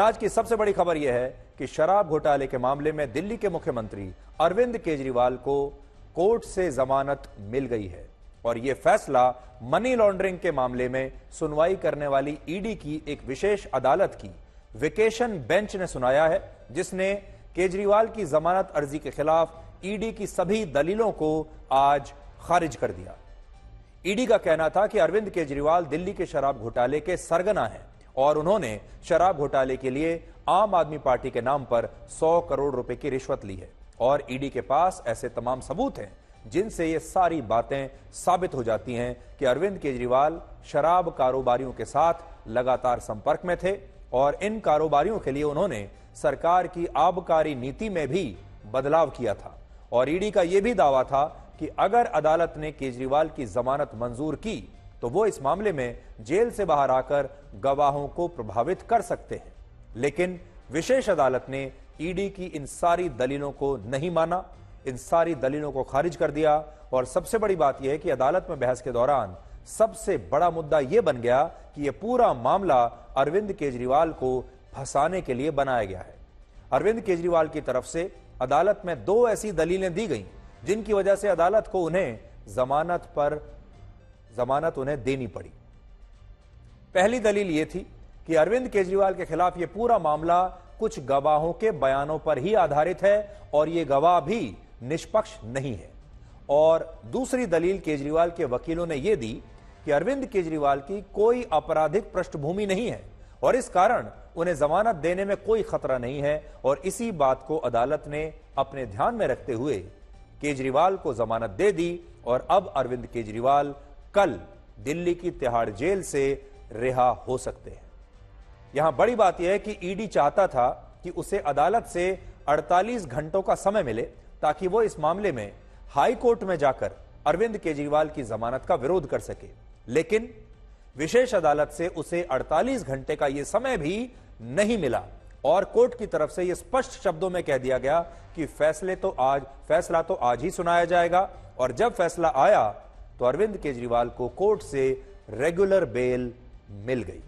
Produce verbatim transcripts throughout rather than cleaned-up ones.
आज की सबसे बड़ी खबर यह है कि शराब घोटाले के मामले में दिल्ली के मुख्यमंत्री अरविंद केजरीवाल को कोर्ट से जमानत मिल गई है और यह फैसला मनी लॉन्ड्रिंग के मामले में सुनवाई करने वाली ईडी की एक विशेष अदालत की वेकेशन बेंच ने सुनाया है, जिसने केजरीवाल की जमानत अर्जी के खिलाफ ईडी की सभी दलीलों को आज खारिज कर दिया। ईडी का कहना था कि अरविंद केजरीवाल दिल्ली के शराब घोटाले के सरगना हैं और उन्होंने शराब घोटाले के लिए आम आदमी पार्टी के नाम पर सौ करोड़ रुपए की रिश्वत ली है और ईडी के पास ऐसे तमाम सबूत हैं जिनसे ये सारी बातें साबित हो जाती हैं कि अरविंद केजरीवाल शराब कारोबारियों के साथ लगातार संपर्क में थे और इन कारोबारियों के लिए उन्होंने सरकार की आबकारी नीति में भी बदलाव किया था। और ईडी का यह भी दावा था कि अगर अदालत ने केजरीवाल की जमानत मंजूर की तो वो इस मामले में जेल से बाहर आकर गवाहों को प्रभावित कर सकते हैं, लेकिन विशेष अदालत ने ईडी की इन सारी दलीलों को नहीं माना, इन सारी दलीलों को खारिज कर दिया। और सबसे बड़ी बात यह है कि अदालत में बहस के दौरान सबसे बड़ा मुद्दा यह बन गया कि यह पूरा मामला अरविंद केजरीवाल को फंसाने के लिए बनाया गया है। अरविंद केजरीवाल की तरफ से अदालत में दो ऐसी दलीलें दी गई जिनकी वजह से अदालत को उन्हें जमानत पर जमानत उन्हें देनी पड़ी। पहली दलील यह थी कि अरविंद केजरीवाल के खिलाफ यह पूरा मामला कुछ गवाहों के बयानों पर ही आधारित है और यह गवाह भी निष्पक्ष नहीं है। और दूसरी दलील केजरीवाल के वकीलों ने यह दी कि अरविंद केजरीवाल की कोई आपराधिक पृष्ठभूमि नहीं है और इस कारण उन्हें जमानत देने में कोई खतरा नहीं है। और इसी बात को अदालत ने अपने ध्यान में रखते हुए केजरीवाल को जमानत दे दी और अब अरविंद केजरीवाल कल दिल्ली की तिहाड़ जेल से रिहा हो सकते हैं। यहां बड़ी बात यह है कि ईडी चाहता था कि उसे अदालत से अड़तालीस घंटों का समय मिले ताकि वो इस मामले में हाई कोर्ट में जाकर अरविंद केजरीवाल की जमानत का विरोध कर सके, लेकिन विशेष अदालत से उसे अड़तालीस घंटे का यह समय भी नहीं मिला और कोर्ट की तरफ से यह स्पष्ट शब्दों में कह दिया गया कि फैसले तो आज फैसला तो आज ही सुनाया जाएगा। और जब फैसला आया तो अरविंद केजरीवाल को कोर्ट से रेगुलर बेल मिल गई।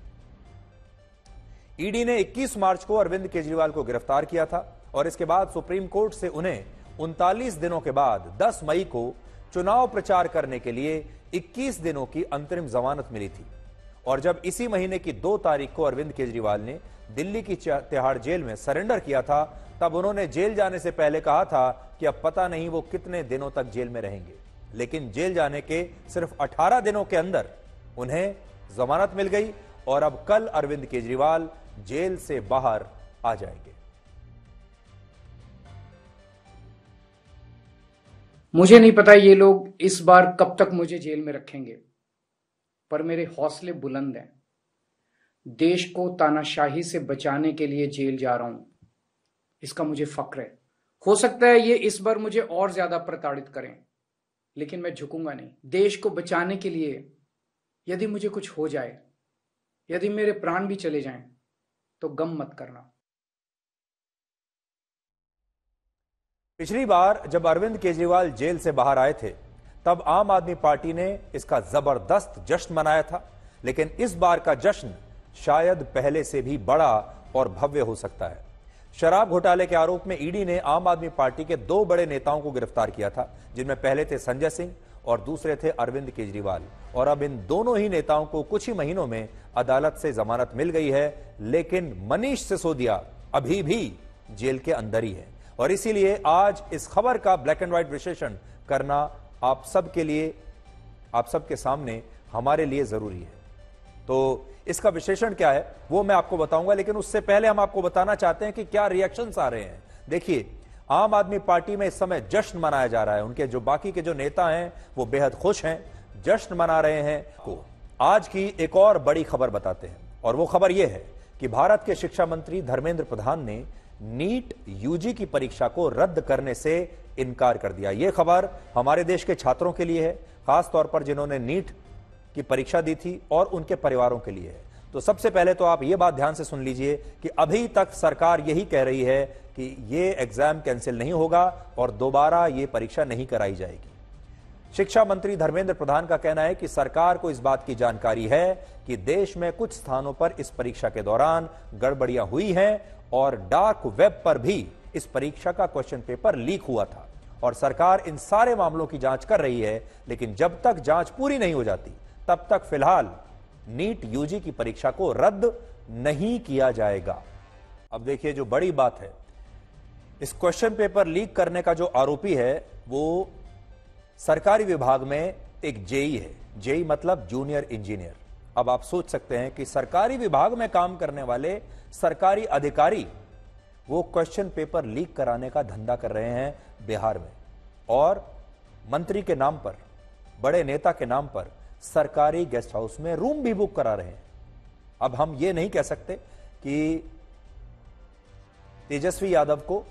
ईडी ने इक्कीस मार्च को अरविंद केजरीवाल को गिरफ्तार किया था और इसके बाद सुप्रीम कोर्ट से उन्हें उनतालीस दिनों के बाद दस मई को चुनाव प्रचार करने के लिए इक्कीस दिनों की अंतरिम जमानत मिली थी। और जब इसी महीने की दो तारीख को अरविंद केजरीवाल ने दिल्ली की तिहाड़ जेल में सरेंडर किया था, तब उन्होंने जेल जाने से पहले कहा था कि अब पता नहीं वो कितने दिनों तक जेल में रहेंगे, लेकिन जेल जाने के सिर्फ अठारह दिनों के अंदर उन्हें जमानत मिल गई और अब कल अरविंद केजरीवाल जेल से बाहर आ जाएंगे। मुझे नहीं पता ये लोग इस बार कब तक मुझे जेल में रखेंगे, पर मेरे हौसले बुलंद हैं। देश को तानाशाही से बचाने के लिए जेल जा रहा हूं, इसका मुझे फक्र है। हो सकता है ये इस बार मुझे और ज्यादा प्रताड़ित करें, लेकिन मैं झुकूंगा नहीं। देश को बचाने के लिए यदि मुझे कुछ हो जाए, यदि मेरे प्राण भी चले जाएं, तो गम मत करना। पिछली बार जब अरविंद केजरीवाल जेल से बाहर आए थे तब आम आदमी पार्टी ने इसका जबरदस्त जश्न मनाया था, लेकिन इस बार का जश्न शायद पहले से भी बड़ा और भव्य हो सकता है। शराब घोटाले के आरोप में ईडी ने आम आदमी पार्टी के दो बड़े नेताओं को गिरफ्तार किया था, जिनमें पहले थे संजय सिंह और दूसरे थे अरविंद केजरीवाल। और अब इन दोनों ही नेताओं को कुछ ही महीनों में अदालत से जमानत मिल गई है, लेकिन मनीष सिसोदिया अभी भी जेल के अंदर ही है। और इसीलिए आज इस खबर का ब्लैक एंड व्हाइट विश्लेषण करना आप सबके लिए, आप सबके सामने हमारे लिए जरूरी है। तो इसका विश्लेषण क्या है वो मैं आपको बताऊंगा, लेकिन उससे पहले हम आपको बताना चाहते हैं कि क्या रिएक्शंस आ रहे हैं। देखिए, आम आदमी पार्टी में इस समय जश्न मनाया जा रहा है, उनके जो बाकी के जो नेता हैं वो बेहद खुश हैं, जश्न मना रहे हैं। को आज की एक और बड़ी खबर बताते हैं और वो खबर ये है कि भारत के शिक्षा मंत्री धर्मेंद्र प्रधान ने नीट यूजी की परीक्षा को रद्द करने से इनकार कर दिया। यह खबर हमारे देश के छात्रों के लिए है, खासतौर पर जिन्होंने नीट की परीक्षा दी थी, और उनके परिवारों के लिए है। तो सबसे पहले तो आप ये बात ध्यान से सुन लीजिए कि अभी तक सरकार यही कह रही है कि ये एग्जाम कैंसिल नहीं होगा और दोबारा ये परीक्षा नहीं कराई जाएगी। शिक्षा मंत्री धर्मेंद्र प्रधान का कहना है कि सरकार को इस बात की जानकारी है कि देश में कुछ स्थानों पर इस परीक्षा के दौरान गड़बड़ियां हुई हैं और डार्क वेब पर भी इस परीक्षा का क्वेश्चन पेपर लीक हुआ था और सरकार इन सारे मामलों की जांच कर रही है, लेकिन जब तक जांच पूरी नहीं हो जाती तब तक फिलहाल नीट यूजी की परीक्षा को रद्द नहीं किया जाएगा। अब देखिए, जो बड़ी बात है, इस क्वेश्चन पेपर लीक करने का जो आरोपी है वो सरकारी विभाग में एक जेई है। जेई मतलब जूनियर इंजीनियर। अब आप सोच सकते हैं कि सरकारी विभाग में काम करने वाले सरकारी अधिकारी वो क्वेश्चन पेपर लीक कराने का धंधा कर रहे हैं बिहार में, और मंत्री के नाम पर, बड़े नेता के नाम पर सरकारी गेस्ट हाउस में रूम भी बुक करा रहे हैं। अब हम ये नहीं कह सकते कि तेजस्वी यादव को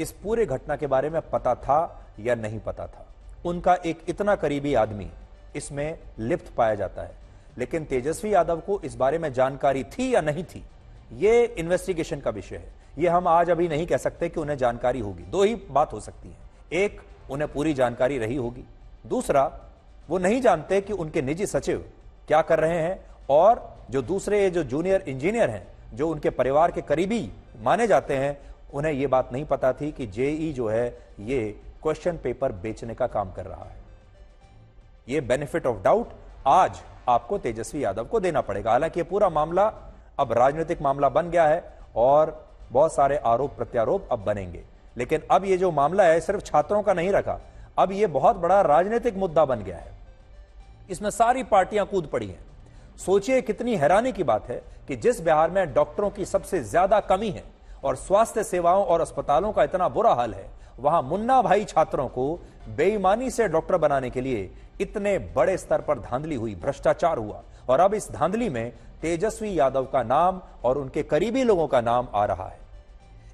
इस पूरे घटना के बारे में पता था या नहीं पता था। उनका एक इतना करीबी आदमी इसमें लिप्त पाया जाता है, लेकिन तेजस्वी यादव को इस बारे में जानकारी थी या नहीं थी, ये इन्वेस्टिगेशन का विषय है। ये हम आज अभी नहीं कह सकते कि उन्हें जानकारी होगी। दो ही बात हो सकती है, एक, उन्हें पूरी जानकारी रही होगी, दूसरा, वो नहीं जानते कि उनके निजी सचिव क्या कर रहे हैं, और जो दूसरे जो जूनियर इंजीनियर हैं, जो उनके परिवार के करीबी माने जाते हैं, उन्हें यह बात नहीं पता थी कि जेई जो है ये क्वेश्चन पेपर बेचने का काम कर रहा है। ये बेनिफिट ऑफ डाउट आज आपको तेजस्वी यादव को देना पड़ेगा। हालांकि ये पूरा मामला अब राजनीतिक मामला बन गया है और बहुत सारे आरोप प्रत्यारोप अब बनेंगे, लेकिन अब ये जो मामला है सिर्फ छात्रों का नहीं रखा, अब ये बहुत बड़ा राजनीतिक मुद्दा बन गया है। इसमें सारी पार्टियां कूद पड़ी हैं। सोचिए कितनी हैरानी की बात है कि जिस बिहार में डॉक्टरों की सबसे ज्यादा कमी है और स्वास्थ्य सेवाओं और अस्पतालों का इतना बुरा हाल है, वहां मुन्ना भाई छात्रों को बेईमानी से डॉक्टर बनाने के लिए इतने बड़े स्तर पर धांधली हुई, भ्रष्टाचार हुआ, और अब इस धांधली में तेजस्वी यादव का नाम और उनके करीबी लोगों का नाम आ रहा है।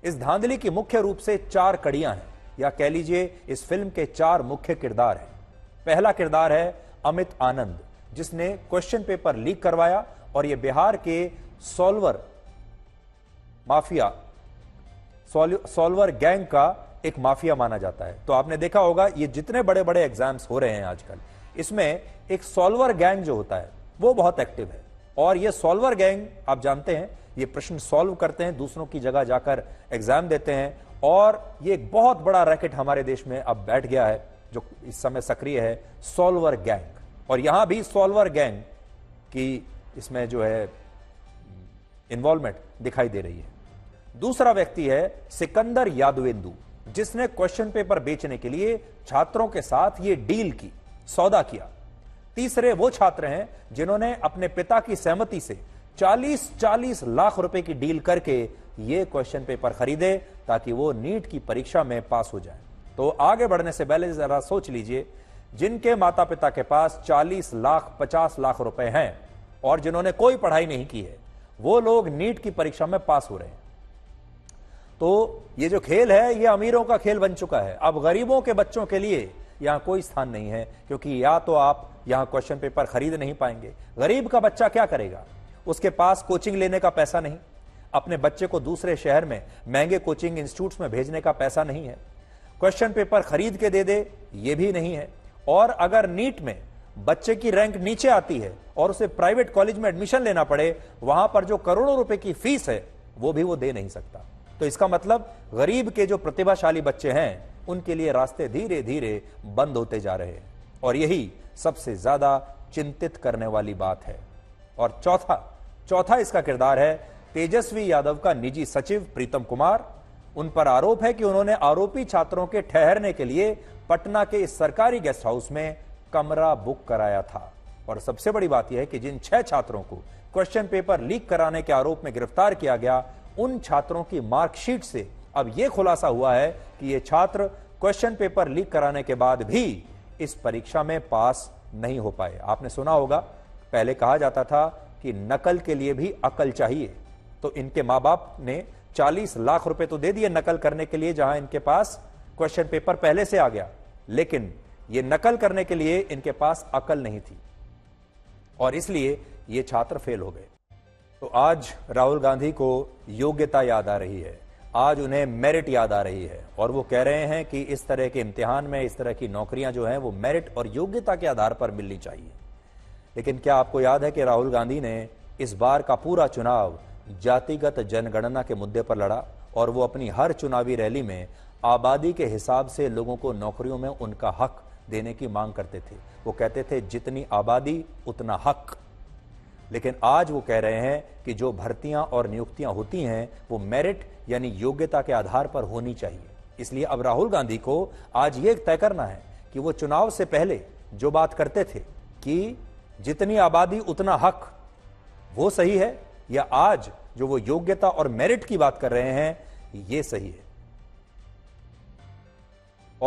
इस धांधली की मुख्य रूप से चार कड़ियां हैं, या कह लीजिए इस फिल्म के चार मुख्य किरदार हैं। पहला किरदार है अमित आनंद, जिसने क्वेश्चन पेपर लीक करवाया और यह बिहार के सॉल्वर माफिया, सॉल्वर गैंग का एक माफिया माना जाता है। तो आपने देखा होगा ये जितने बड़े बड़े एग्जाम्स हो रहे हैं आजकल, इसमें एक सॉल्वर गैंग जो होता है वो बहुत एक्टिव है, और ये सॉल्वर गैंग आप जानते हैं ये प्रश्न सॉल्व करते हैं, दूसरों की जगह जाकर एग्जाम देते हैं, और ये एक बहुत बड़ा रैकेट हमारे देश में अब बैठ गया है जो इस समय सक्रिय है, सॉल्वर गैंग। और यहां भी सॉल्वर गैंग की इसमें जो है इन्वॉल्वमेंट दिखाई दे रही है। दूसरा व्यक्ति है सिकंदर यादवेंदु, जिसने क्वेश्चन पेपर बेचने के लिए छात्रों के साथ ये डील की, सौदा किया। तीसरे वो छात्र हैं जिन्होंने अपने पिता की सहमति से चालीस चालीस लाख रुपए की डील करके ये क्वेश्चन पेपर खरीदे ताकि वो नीट की परीक्षा में पास हो जाए। तो आगे बढ़ने से पहले जरा सोच लीजिए, जिनके माता पिता के पास चालीस लाख पचास लाख रुपए हैं और जिन्होंने कोई पढ़ाई नहीं की है, वो लोग नीट की परीक्षा में पास हो रहे हैं। तो ये जो खेल है ये अमीरों का खेल बन चुका है। अब गरीबों के बच्चों के लिए यहां कोई स्थान नहीं है, क्योंकि या तो आप यहां क्वेश्चन पेपर खरीद नहीं पाएंगे। गरीब का बच्चा क्या करेगा, उसके पास कोचिंग लेने का पैसा नहीं, अपने बच्चे को दूसरे शहर में महंगे कोचिंग इंस्टीट्यूट्स में भेजने का पैसा नहीं है, क्वेश्चन पेपर खरीद के दे दे ये भी नहीं है, और अगर नीट में बच्चे की रैंक नीचे आती है और उसे प्राइवेट कॉलेज में एडमिशन लेना पड़े, वहां पर जो करोड़ों रुपए की फीस है वो भी वो दे नहीं सकता। तो इसका मतलब गरीब के जो प्रतिभाशाली बच्चे हैं उनके लिए रास्ते धीरे धीरे बंद होते जा रहे हैं, और यही सबसे ज्यादा चिंतित करने वाली बात है। और चौथा चौथा इसका किरदार है तेजस्वी यादव का निजी सचिव प्रीतम कुमार। उन पर आरोप है कि उन्होंने आरोपी छात्रों के ठहरने के लिए पटना के इस सरकारी गेस्ट हाउस में कमरा बुक कराया था। और सबसे बड़ी बात यह है कि जिन छह छात्रों को क्वेश्चन पेपर लीक कराने के आरोप में गिरफ्तार किया गया, उन छात्रों की मार्कशीट से अब यह खुलासा हुआ है कि ये छात्र क्वेश्चन पेपर लीक कराने के बाद भी इस परीक्षा में पास नहीं हो पाए। आपने सुना होगा, पहले कहा जाता था कि नकल के लिए भी अकल चाहिए, तो इनके मां बाप ने चालीस लाख रुपए तो दे दिए नकल करने के लिए, जहां इनके पास क्वेश्चन पेपर पहले से आ गया, लेकिन ये नकल करने के लिए इनके पास अकल नहीं थी और इसलिए ये छात्र फेल हो गए। तो आज राहुल गांधी को योग्यता याद आ रही है। आज उन्हें मेरिट याद आ रही है और वो कह रहे हैं कि इस तरह के इम्तिहान में इस तरह की नौकरियां जो हैं वो मेरिट और योग्यता के आधार पर मिलनी चाहिए। लेकिन क्या आपको याद है कि राहुल गांधी ने इस बार का पूरा चुनाव जातिगत जनगणना के मुद्दे पर लड़ा और वो अपनी हर चुनावी रैली में आबादी के हिसाब से लोगों को नौकरियों में उनका हक देने की मांग करते थे। वो कहते थे जितनी आबादी उतना हक। लेकिन आज वो कह रहे हैं कि जो भर्तियां और नियुक्तियां होती हैं वो मेरिट यानी योग्यता के आधार पर होनी चाहिए। इसलिए अब राहुल गांधी को आज ये तय करना है कि वो चुनाव से पहले जो बात करते थे कि जितनी आबादी उतना हक, वो सही है या आज जो वो योग्यता और मेरिट की बात कर रहे हैं ये सही है।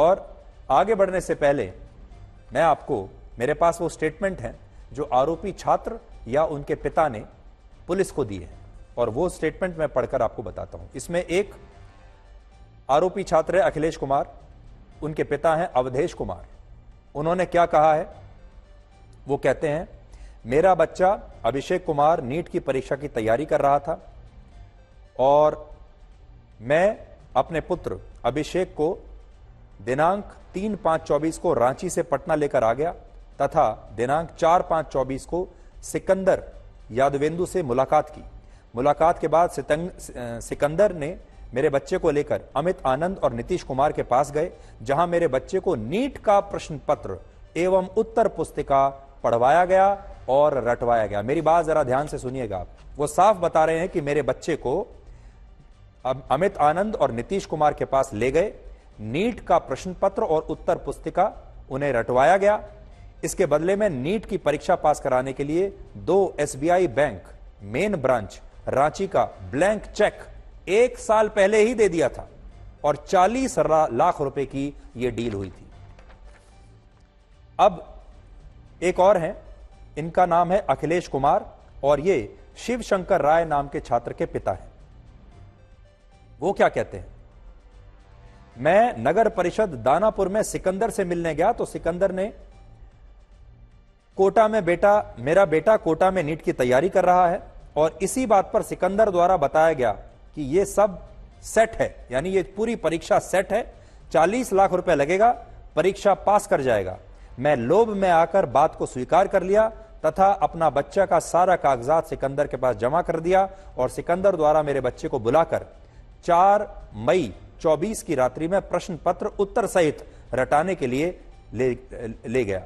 और आगे बढ़ने से पहले मैं आपको, मेरे पास वो स्टेटमेंट है जो आरोपी छात्र या उनके पिता ने पुलिस को दी है और वो स्टेटमेंट मैं पढ़कर आपको बताता हूं। इसमें एक आरोपी छात्र है अखिलेश कुमार, उनके पिता हैं अवधेश कुमार। उन्होंने क्या कहा है, वो कहते हैं मेरा बच्चा अभिषेक कुमार नीट की परीक्षा की तैयारी कर रहा था और मैं अपने पुत्र अभिषेक को दिनांक तीन पांच चौबीस को रांची से पटना लेकर आ गया तथा दिनांक चार पांच चौबीस को सिकंदर यादवेंदु से मुलाकात की। मुलाकात के बाद सिकंदर ने मेरे बच्चे को लेकर अमित आनंद और नीतीश कुमार के पास गए जहां मेरे बच्चे को नीट का प्रश्न पत्र एवं उत्तर पुस्तिका पढ़वाया गया और रटवाया गया। मेरी बात जरा ध्यान से सुनिएगा आप। वो साफ बता रहे हैं कि मेरे बच्चे को अमित आनंद और नीतीश कुमार के पास ले गए, नीट का प्रश्न पत्र और उत्तर पुस्तिका उन्हें रटवाया गया। इसके बदले में नीट की परीक्षा पास कराने के लिए दो SBI bank main branch Ranchi का ब्लैंक चेक एक साल पहले ही दे दिया था और चालीस लाख रुपए की यह डील हुई थी। अब एक और हैं, इनका नाम है अखिलेश कुमार और ये शिवशंकर राय नाम के छात्र के पिता हैं। वो क्या कहते हैं, मैं नगर परिषद दानापुर में सिकंदर से मिलने गया तो सिकंदर ने कोटा में बेटा मेरा बेटा कोटा में नीट की तैयारी कर रहा है और इसी बात पर सिकंदर द्वारा बताया गया कि ये सब सेट है, यानी ये पूरी परीक्षा सेट है, चालीस लाख रुपए लगेगा, परीक्षा पास कर जाएगा। मैं लोभ में आकर बात को स्वीकार कर लिया तथा अपना बच्चा का सारा कागजात सिकंदर के पास जमा कर दिया और सिकंदर द्वारा मेरे बच्चे को बुलाकर चार मई चौबीस की रात्रि में प्रश्न पत्र उत्तर सहित रटाने के लिए ले, ले गया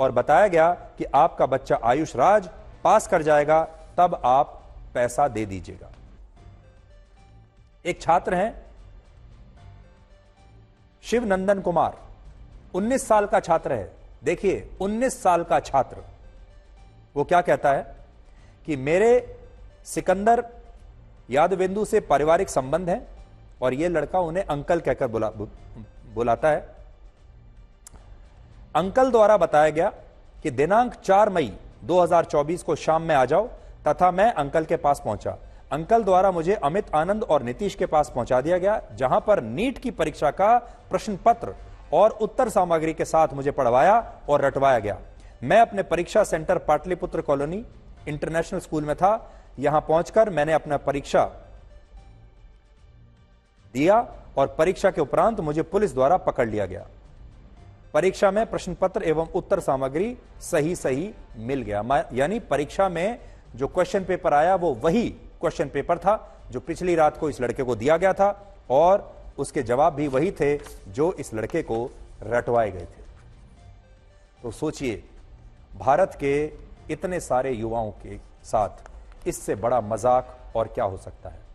और बताया गया कि आपका बच्चा आयुष राज पास कर जाएगा, तब आप पैसा दे दीजिएगा। एक छात्र हैं शिवनंदन कुमार, उन्नीस साल का छात्र है। देखिए उन्नीस साल का छात्र, वो क्या कहता है कि मेरे सिकंदर यादवेंदु से पारिवारिक संबंध है और यह लड़का उन्हें अंकल कहकर बुला, बु, बुलाता है। अंकल द्वारा बताया गया कि दिनांक चार मई दो हज़ार चौबीस को शाम में आ जाओ तथा मैं अंकल के पास पहुंचा। अंकल द्वारा मुझे अमित आनंद और नीतीश के पास पहुंचा दिया गया जहां पर नीट की परीक्षा का प्रश्न पत्र और उत्तर सामग्री के साथ मुझे पढ़वाया और रटवाया गया। मैं अपने परीक्षा centre Pataliputra colony international school में था। यहां पहुंचकर मैंने अपना परीक्षा दिया और परीक्षा के उपरांत मुझे पुलिस द्वारा पकड़ लिया गया। परीक्षा में प्रश्न पत्र एवं उत्तर सामग्री सही सही मिल गया, यानी परीक्षा में जो क्वेश्चन पेपर आया वो वही क्वेश्चन पेपर था जो पिछली रात को इस लड़के को दिया गया था और उसके जवाब भी वही थे जो इस लड़के को रटवाए गए थे। तो सोचिए, भारत के इतने सारे युवाओं के साथ इससे बड़ा मजाक और क्या हो सकता है।